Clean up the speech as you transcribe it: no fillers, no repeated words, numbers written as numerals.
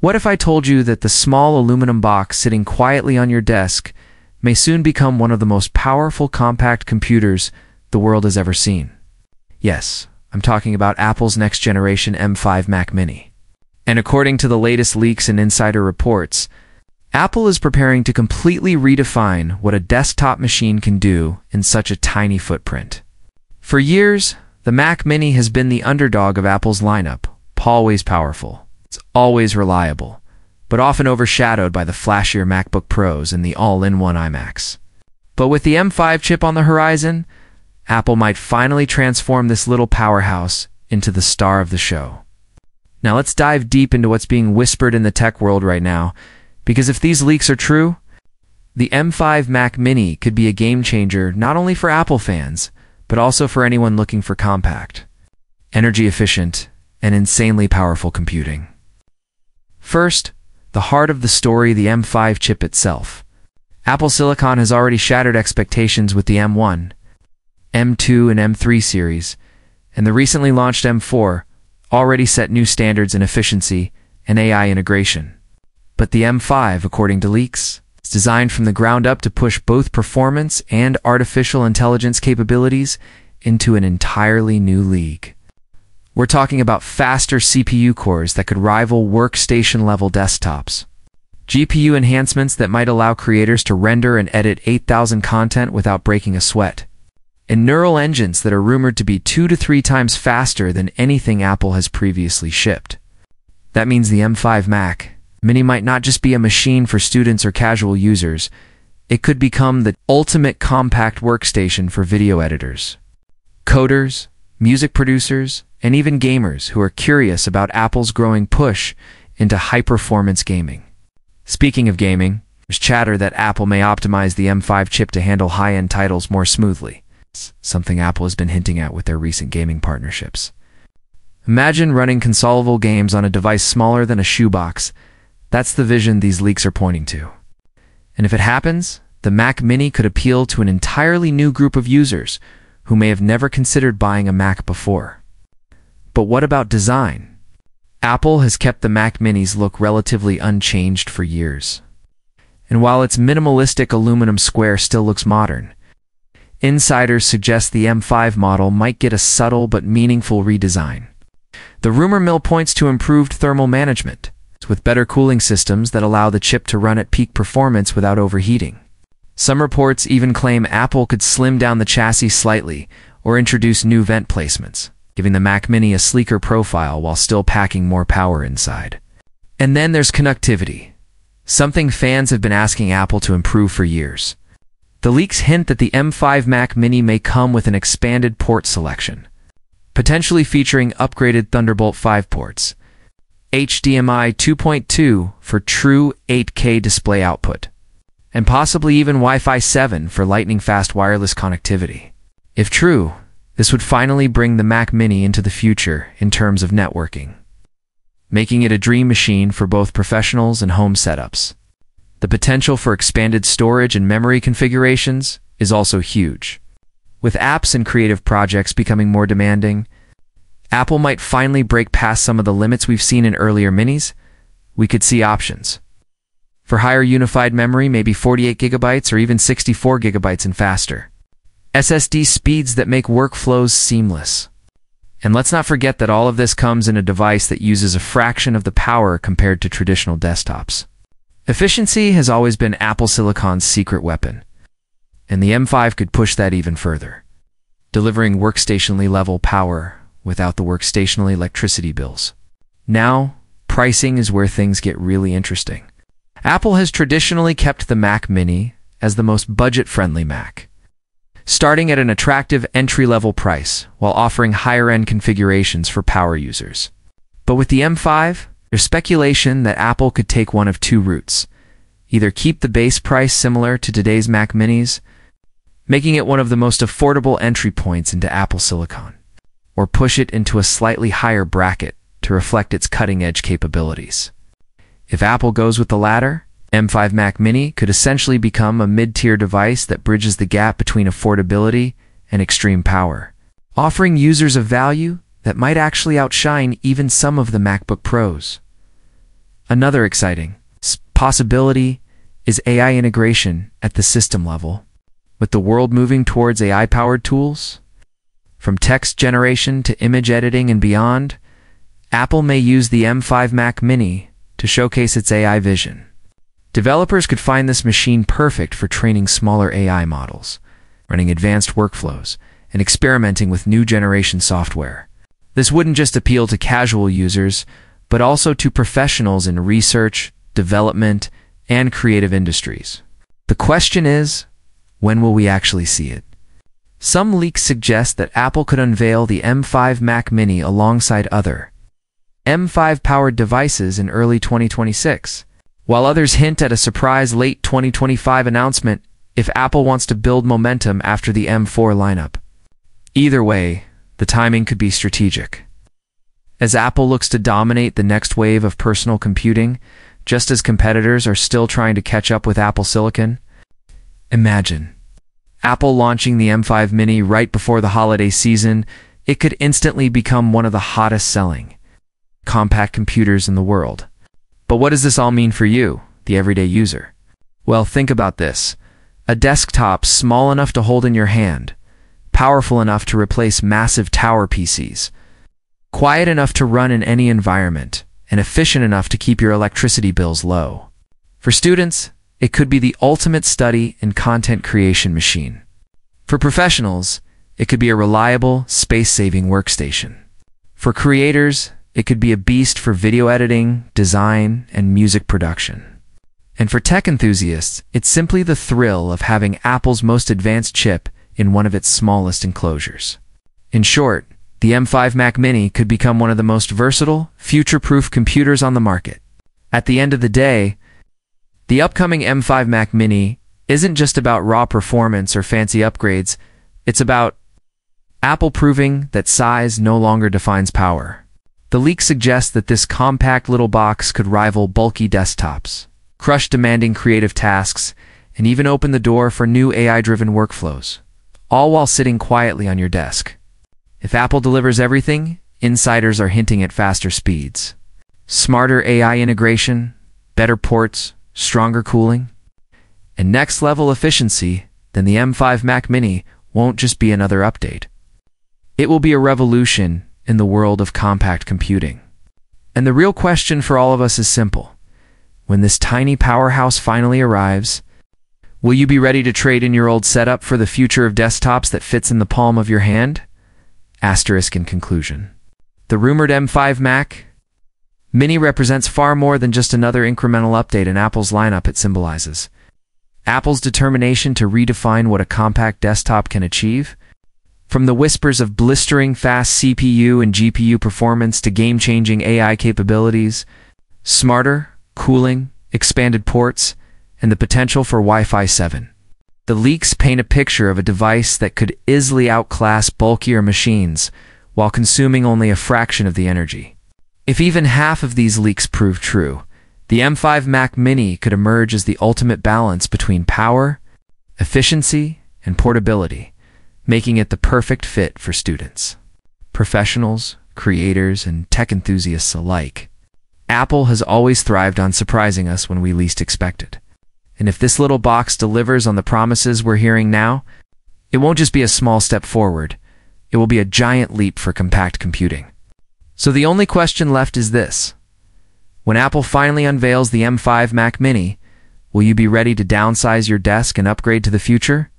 What if I told you that the small aluminum box sitting quietly on your desk may soon become one of the most powerful compact computers the world has ever seen? Yes, I'm talking about Apple's next generation M5 Mac Mini. And according to the latest leaks and insider reports, Apple is preparing to completely redefine what a desktop machine can do in such a tiny footprint. For years, the Mac Mini has been the underdog of Apple's lineup, always powerful. It's always reliable, but often overshadowed by the flashier MacBook Pros and the all-in-one iMacs. But with the M5 chip on the horizon, Apple might finally transform this little powerhouse into the star of the show. Now let's dive deep into what's being whispered in the tech world right now, because if these leaks are true, the M5 Mac Mini could be a game-changer not only for Apple fans, but also for anyone looking for compact, energy-efficient, and insanely powerful computing. First, the heart of the story, the M5 chip itself. Apple Silicon has already shattered expectations with the M1, M2, and M3 series, and the recently launched M4 already set new standards in efficiency and AI integration. But the M5, according to leaks, is designed from the ground up to push both performance and artificial intelligence capabilities into an entirely new league. We're talking about faster CPU cores that could rival workstation-level desktops, GPU enhancements that might allow creators to render and edit 8,000 content without breaking a sweat, and neural engines that are rumored to be 2 to 3 times faster than anything Apple has previously shipped. That means the M5 Mac Mini might not just be a machine for students or casual users, it could become the ultimate compact workstation for video editors, coders, music producers, and even gamers who are curious about Apple's growing push into high-performance gaming. Speaking of gaming, there's chatter that Apple may optimize the M5 chip to handle high-end titles more smoothly, something Apple has been hinting at with their recent gaming partnerships. Imagine running console-level games on a device smaller than a shoebox. That's the vision these leaks are pointing to. And if it happens, the Mac Mini could appeal to an entirely new group of users who may have never considered buying a Mac before. But what about design? Apple has kept the Mac Mini's look relatively unchanged for years. And while its minimalistic aluminum square still looks modern, insiders suggest the M5 model might get a subtle but meaningful redesign. The rumor mill points to improved thermal management, with better cooling systems that allow the chip to run at peak performance without overheating. Some reports even claim Apple could slim down the chassis slightly or introduce new vent placements, giving the Mac Mini a sleeker profile while still packing more power inside. And then there's connectivity, something fans have been asking Apple to improve for years. The leaks hint that the M5 Mac Mini may come with an expanded port selection, potentially featuring upgraded Thunderbolt 5 ports, HDMI 2.2 for true 8K display output, and possibly even Wi-Fi 7 for lightning-fast wireless connectivity. If true, this would finally bring the Mac Mini into the future in terms of networking, making it a dream machine for both professionals and home setups. The potential for expanded storage and memory configurations is also huge. With apps and creative projects becoming more demanding, Apple might finally break past some of the limits we've seen in earlier minis. We could see options for higher unified memory, maybe 48 GB or even 64 GB and faster SSD speeds that make workflows seamless. And let's not forget that all of this comes in a device that uses a fraction of the power compared to traditional desktops. Efficiency has always been Apple Silicon's secret weapon, and the M5 could push that even further, delivering workstation-level power without the workstation electricity bills. Now, pricing is where things get really interesting. Apple has traditionally kept the Mac Mini as the most budget-friendly Mac, starting at an attractive entry-level price while offering higher-end configurations for power users. But with the M5, there's speculation that Apple could take one of two routes. Either keep the base price similar to today's Mac Minis, making it one of the most affordable entry points into Apple Silicon, or push it into a slightly higher bracket to reflect its cutting-edge capabilities. If Apple goes with the latter, M5 Mac Mini could essentially become a mid-tier device that bridges the gap between affordability and extreme power, offering users a value that might actually outshine even some of the MacBook Pros. Another exciting possibility is AI integration at the system level. With the world moving towards AI-powered tools, from text generation to image editing and beyond, Apple may use the M5 Mac Mini to showcase its AI vision. Developers could find this machine perfect for training smaller AI models, running advanced workflows, and experimenting with new generation software. This wouldn't just appeal to casual users, but also to professionals in research, development, and creative industries. The question is, when will we actually see it? Some leaks suggest that Apple could unveil the M5 Mac Mini alongside other M5-powered devices in early 2026, while others hint at a surprise late 2025 announcement if Apple wants to build momentum after the M4 lineup. Either way, the timing could be strategic. As Apple looks to dominate the next wave of personal computing, just as competitors are still trying to catch up with Apple Silicon, imagine Apple launching the M5 Mini right before the holiday season. It could instantly become one of the hottest selling compact computers in the world. But what does this all mean for you, the everyday user? Well, think about this. A desktop small enough to hold in your hand, powerful enough to replace massive tower PCs, quiet enough to run in any environment, and efficient enough to keep your electricity bills low. For students, it could be the ultimate study and content creation machine. For professionals, it could be a reliable, space-saving workstation. For creators, it could be a beast for video editing, design, and music production. And for tech enthusiasts, it's simply the thrill of having Apple's most advanced chip in one of its smallest enclosures. In short, the M5 Mac Mini could become one of the most versatile, future-proof computers on the market. At the end of the day, the upcoming M5 Mac Mini isn't just about raw performance or fancy upgrades, it's about Apple proving that size no longer defines power. The leak suggests that this compact little box could rival bulky desktops, crush demanding creative tasks, and even open the door for new AI-driven workflows, all while sitting quietly on your desk. If Apple delivers everything, insiders are hinting at faster speeds, smarter AI integration, better ports, stronger cooling, and next-level efficiency. Then the M5 Mac Mini won't just be another update. It will be a revolution in the world of compact computing. And the real question for all of us is simple. When this tiny powerhouse finally arrives, will you be ready to trade in your old setup for the future of desktops that fits in the palm of your hand? Asterisk in conclusion. The rumored M5 Mac Mini represents far more than just another incremental update in Apple's lineup. It symbolizes Apple's determination to redefine what a compact desktop can achieve. From the whispers of blistering fast CPU and GPU performance to game-changing AI capabilities, smarter cooling, expanded ports, and the potential for Wi-Fi 7. The leaks paint a picture of a device that could easily outclass bulkier machines while consuming only a fraction of the energy. If even half of these leaks prove true, the M5 Mac Mini could emerge as the ultimate balance between power, efficiency, and portability, making it the perfect fit for students, professionals, creators, and tech enthusiasts alike. Apple has always thrived on surprising us when we least expect it. And if this little box delivers on the promises we're hearing now, it won't just be a small step forward. It will be a giant leap for compact computing. So the only question left is this. When Apple finally unveils the M5 Mac Mini, will you be ready to downsize your desk and upgrade to the future?